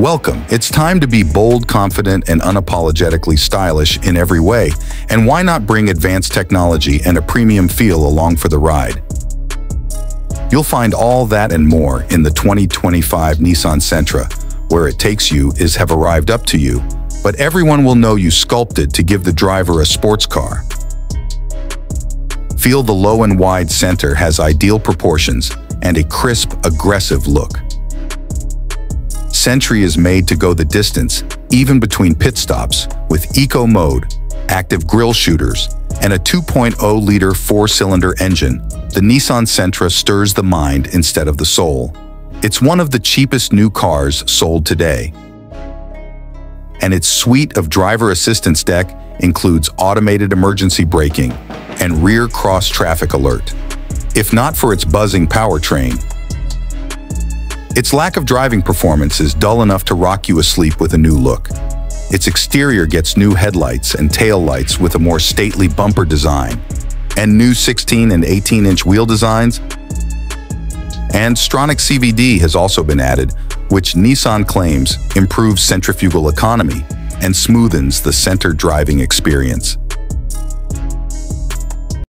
Welcome. It's time to be bold, confident, and unapologetically stylish in every way. And why not bring advanced technology and a premium feel along for the ride? You'll find all that and more in the 2025 Nissan Sentra. Where it takes you is have arrived up to you, but everyone will know you sculpted to give the driver a sports car. Feel the low and wide center has ideal proportions and a crisp, aggressive look. Sentra is made to go the distance, even between pit stops, with eco mode, active grille shooters, and a 2.0-liter four-cylinder engine. The Nissan Sentra stirs the mind instead of the soul. It's one of the cheapest new cars sold today. And its suite of driver assistance deck includes automated emergency braking and rear cross-traffic alert. If not for its buzzing powertrain, its lack of driving performance is dull enough to rock you asleep with a new look. Its exterior gets new headlights and tail lights with a more stately bumper design, and new 16- and 18-inch wheel designs. And Xtronic CVT has also been added, which Nissan claims improves centrifugal economy and smoothens the center driving experience.